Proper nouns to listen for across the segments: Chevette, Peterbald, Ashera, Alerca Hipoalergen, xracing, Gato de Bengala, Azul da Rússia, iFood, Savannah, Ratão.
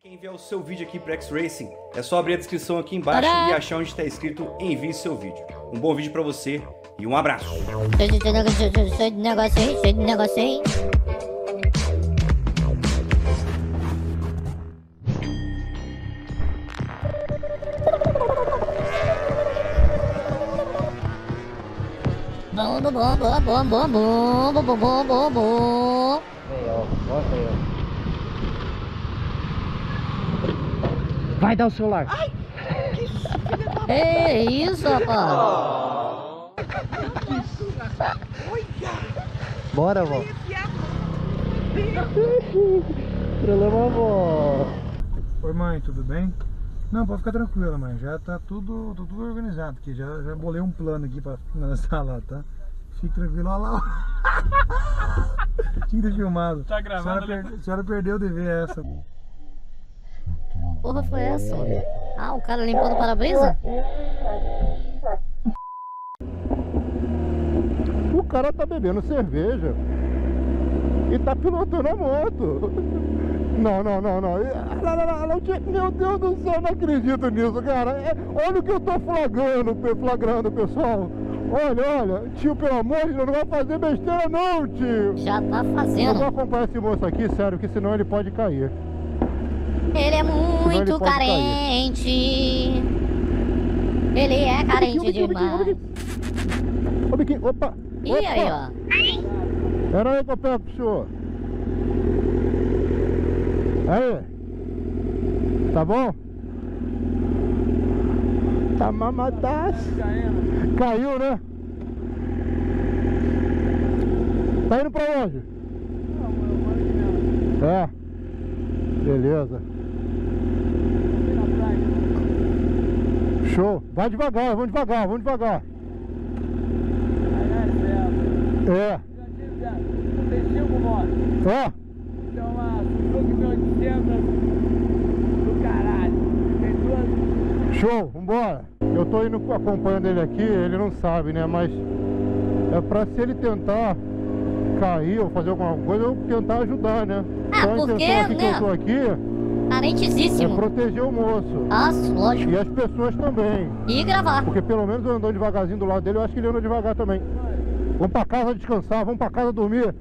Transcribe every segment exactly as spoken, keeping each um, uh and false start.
Quem enviar o seu vídeo aqui para xracing, é só abrir a descrição aqui embaixo Olá. E achar onde está escrito envie seu vídeo. Um bom vídeo para você e um abraço. Cheio de negócio aí, cheio de negócio aí. Bom, bom, bom, bom, bom, bom, bom, bom, bom, bom, bom. Vai dar o celular. Ai, que da... É isso, rapaz. Oh. Bora, vó. Trelamos, vó. Oi, mãe, tudo bem? Não, pode ficar tranquila, mãe. Já tá tudo, tudo organizado aqui. Já, já bolei um plano aqui pra finalizar lá, tá? Fique tranquilo, olha lá. Tinha que ter filmado. Tá gravado. A senhora, per... a senhora perdeu o dever essa. Porra, foi essa? Ah, o cara limpando o para-brisa? O cara tá bebendo cerveja e tá pilotando a moto. Não, não, não, não. Meu Deus do céu, não acredito nisso, cara. Olha o que eu tô flagrando, flagrando, pessoal. Olha, olha, tio, pelo amor de Deus, não vai fazer besteira não, tio. Já tá fazendo. Eu vou acompanhar esse moço aqui, sério, porque senão ele pode cair. Ele é muito ele carente. Cair. Ele é carente obiquim, demais. Obiquim, obiquim. Obiquim, opa, e opa. Aí, ó. Era aí que eu pego pro senhor. Aí. Tá bom? Tá mamadaço. Caiu, né? Tá indo pra onde? É. Beleza. Show. Vai devagar, vamos devagar, vamos devagar. É. É. Então, a do caralho. Show, vambora. Eu tô indo acompanhando ele aqui, ele não sabe, né? Mas é pra se ele tentar cair ou fazer alguma coisa, eu tentar ajudar, né? Ah, então, porque, a intenção aqui, né? Que eu tô aqui... Carentesíssimo. É proteger o moço. Ah, lógico. E as pessoas também. E gravar. Porque pelo menos eu andou devagarzinho do lado dele, eu acho que ele andou devagar também. Vamos pra casa descansar, vamos pra casa dormir.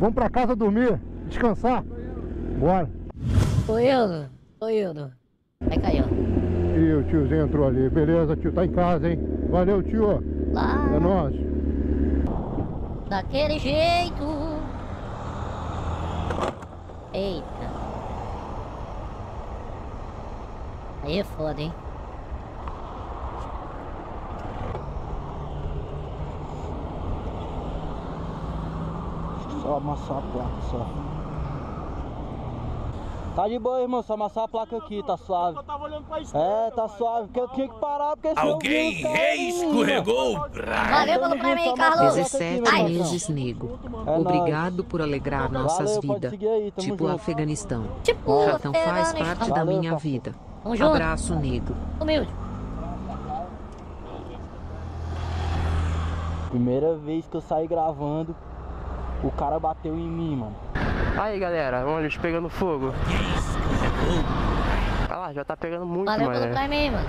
Vamos pra casa dormir, descansar. Bora. Tô indo, tô indo. Vai cair, ó. Ih, o tiozinho entrou ali. Beleza, tio, tá em casa, hein? Valeu, tio. Lá. É nóis. Daquele jeito. Eita. Aí é foda, hein? Só amassar a placa, só. Tá de boa, irmão, só amassar a placa aqui, tá suave. Eu tava olhando pra esquerda, é, tá suave, porque eu tinha que parar, porque... Alguém reescorregou! Valeu pelo prêmio aí, Carlos! dezessete meses, nego. Obrigado por alegrar nossas vidas. Tipo Afeganistão. O Ratão faz parte da minha vida. Um abraço, nego. Humilde. Primeira vez que eu saí gravando, o cara bateu em mim, mano. Aí, galera, olha, eles pegando fogo. Olha lá, já tá pegando muito, mano. Valeu pelo time aí, mano.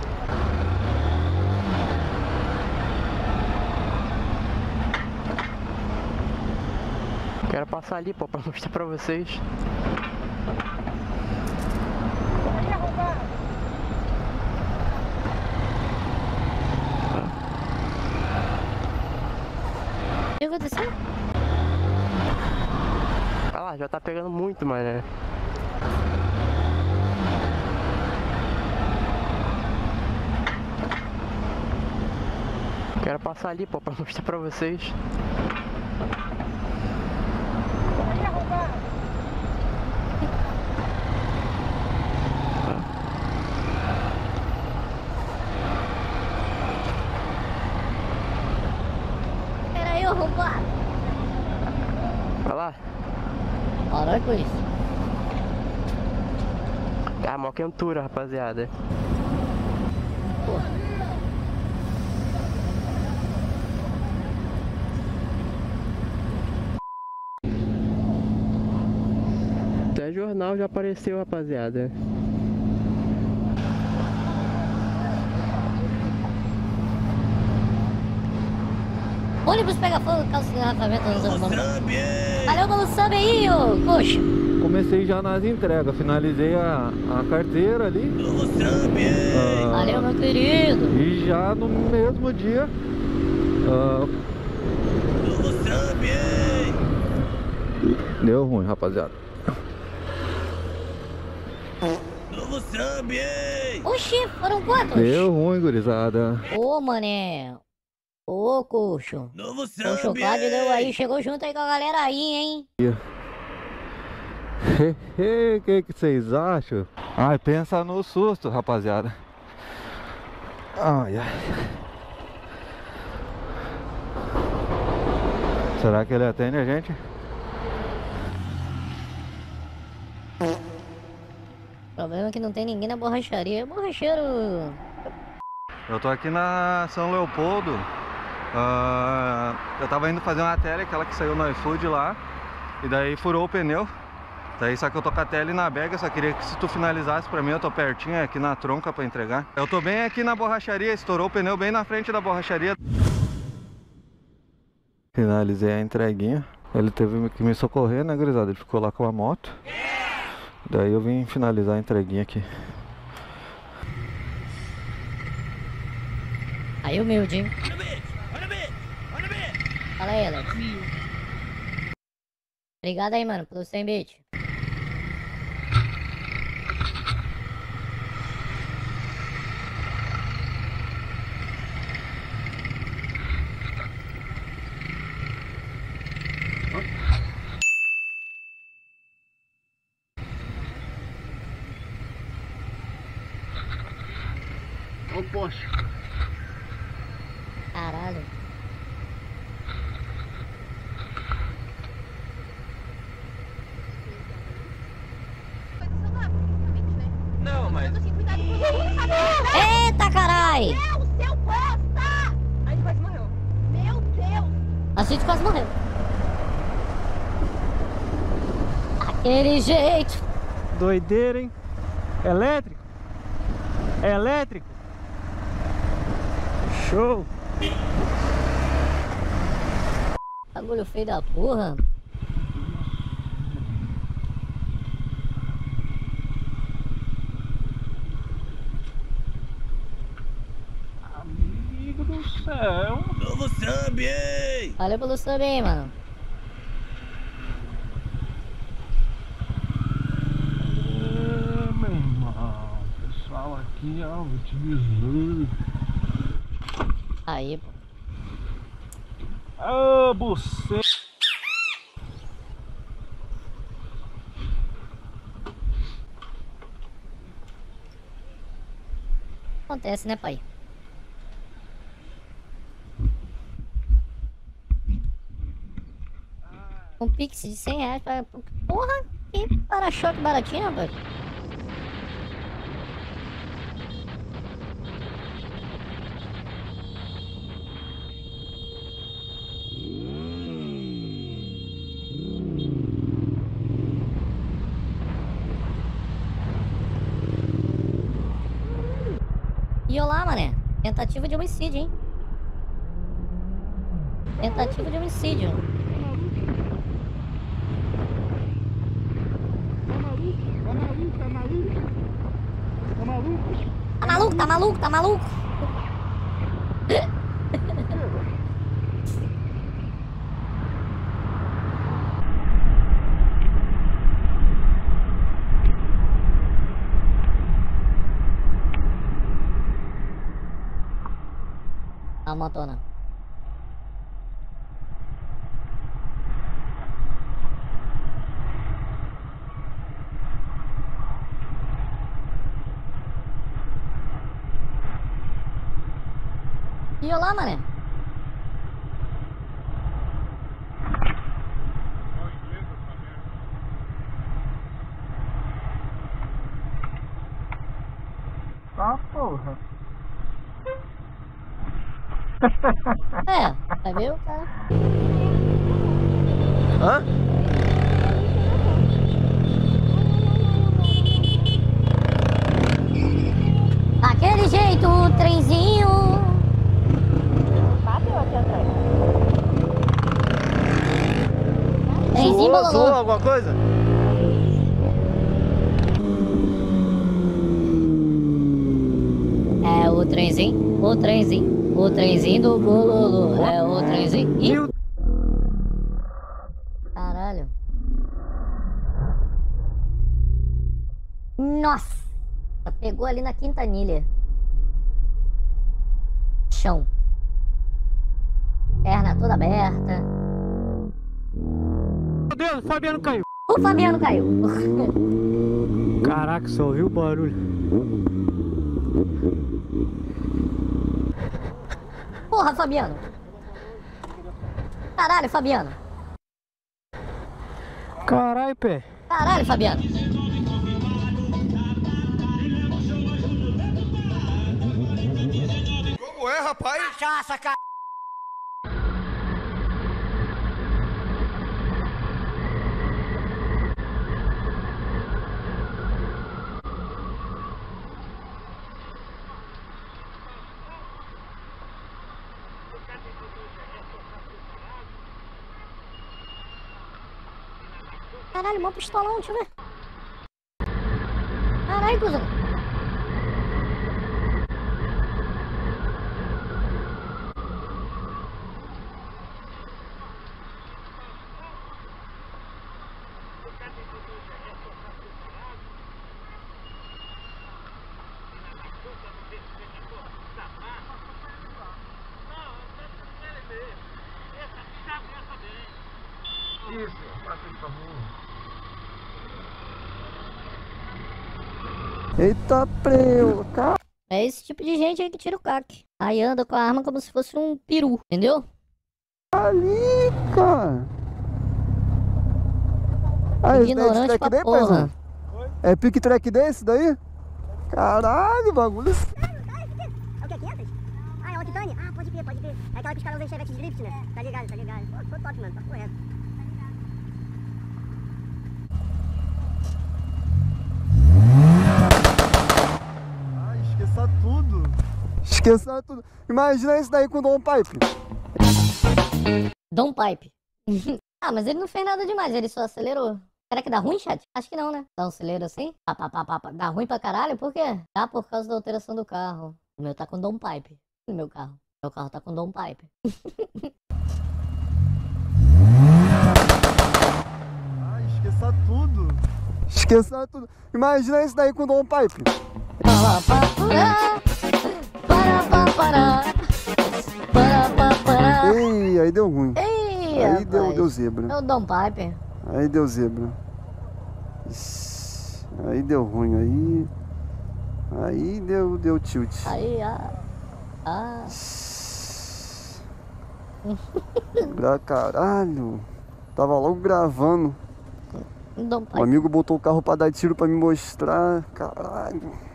Quero passar ali, pô, pra mostrar pra vocês. Olha lá, já tá pegando muito, mané. Quero passar ali, pô, pra mostrar pra vocês. Vai lá. Parar com isso. Ah, mó quentura, rapaziada. Porra. Até jornal já apareceu, rapaziada. Ônibus pega fogo, calça de garrafamento. Valeu pelo sub aí, ô coxa. Comecei já nas entregas, finalizei a, a carteira ali. Uh, Valeu, meu querido. E já no mesmo dia uh, deu ruim, rapaziada. Oxi, foram quantos? Deu ruim, gurizada. Ô, mané. Ô, coxo. Novo samba. O chocado deu aí, chegou junto aí com a galera aí, hein? O que que vocês acham? Ai, pensa no susto, rapaziada. Ai, ai. Será que ele atende a gente? O problema é que não tem ninguém na borracharia. Borracheiro. Eu tô aqui na São Leopoldo. Uh, eu tava indo fazer uma tele, aquela que saiu no iFood lá, e daí furou o pneu. Daí só que eu tô com a tele na bega, só queria que se tu finalizasse pra mim, eu tô pertinho aqui na tronca pra entregar. Eu tô bem aqui na borracharia, estourou o pneu bem na frente da borracharia. Finalizei a entreguinha. Ele teve que me socorrer, né, gurizada? Ele ficou lá com a moto. Daí eu vim finalizar a entreguinha aqui. Aí humilde, hein? Fala aí, Alex. Obrigado aí, mano, pelo cem bits. Ô, oh, poxa. Caralho. Eita, carai! Meu, seu bosta! A gente quase morreu. Meu Deus! A gente quase morreu. Aquele jeito. Doideira, hein? Elétrico? Elétrico? Show! Bagulho feio da porra. Novo sub, hein? Valeu pelo sub, hein, mano. É, meu irmão. Pessoal aqui, ó, vou te dizer. Aí, pô. Ah, oh, você. Acontece, né, pai? Um pix de cem reais pra... Porra, que para-choque baratinho, rapaz. E olá, mané. Tentativa de homicídio, hein? Tentativa de homicídio. Tá maluco, tá maluco, tá maluco? A motona. E olá, mané. Ah, porra. É, tá vendo, cara? Hã? Zoou, zoou alguma coisa? É o trenzinho, o trenzinho, o trenzinho do Bololô. É o trenzinho. Meu... Caralho. Nossa! Pegou ali na quintanilha. Chão. Perna toda aberta. Meu Deus, o Fabiano caiu. O Fabiano caiu. Caraca, só ouviu o barulho. Porra, Fabiano. Caralho, Fabiano. Caralho, pé. Caralho, Fabiano. Como é, rapaz? Cachaça, cara. Caralho, mó pistolão, deixa eu ver. Caralho, cuzão. Isso, passa de favor. Eita, preu, cara. É esse tipo de gente aí que tira o caque. Aí anda com a arma como se fosse um peru, entendeu? Ali, cara. Aí, ignorante pra porra. É pick track desse daí? Caralho, bagulho. Ah, é uma Titânia? Ah, pode ver, pode ver. É aquela que os caras usam em chevette de drift, né? Tá ligado, tá ligado. Pô, ficou top, mano, tá correto. Esqueça tudo. Esqueça tudo. Imagina isso daí com o Dom Pipe. Dom Pipe. Ah, mas ele não fez nada demais, ele só acelerou. Será que dá ruim, chat? Acho que não, né? Dá um acelero assim? Pá, pá, pá, pá, pá. Dá ruim pra caralho? Por quê? Dá por causa da alteração do carro. O meu tá com Dom Pipe. O meu carro. Meu carro tá com Dom Pipe. Ah, esqueça tudo. Esqueça tudo. Imagina isso daí com o Dom Pipe. Ei, aí deu ruim. Ei, aí deu, deu zebra. É o Dom Pipe. Aí deu zebra. Aí deu ruim. Aí. Aí deu, deu tilt. Aí, ah. Ah. Pra caralho. Tava logo gravando. O amigo botou o carro pra dar tiro pra me mostrar. Caralho.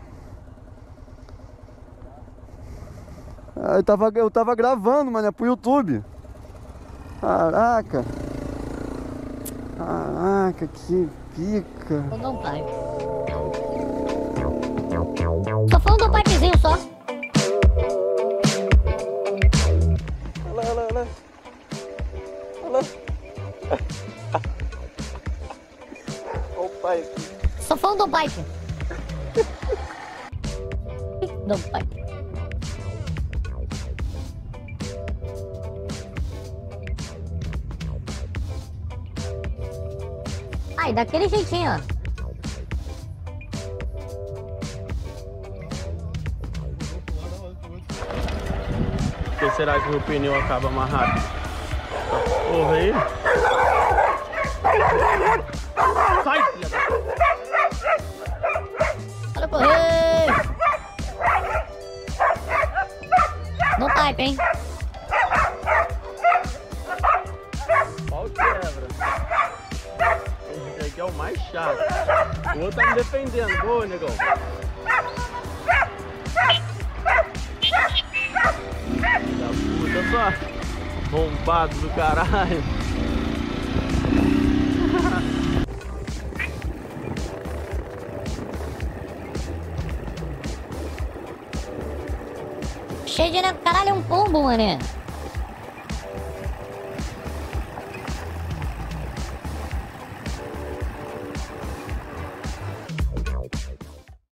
Ah, eu, tava, eu tava gravando, mano, é pro YouTube. Caraca. Caraca, que pica. Tô dando um pipe. Tô falando um pipezinho só. Olha lá, olha lá, olha lá. Só falando do pipe. Do pipe. Ai, daquele jeitinho, ó. Por que será que o pneu acaba amarrado? Porra aí. Sai, filha da... Para correr! Não pipe, hein? Olha o quebra. Esse aqui é o mais chato. O outro tá me defendendo. Boa, negão. Filha da puta, só bombado do caralho. Cheio de... Caralho, é um pombo, mané.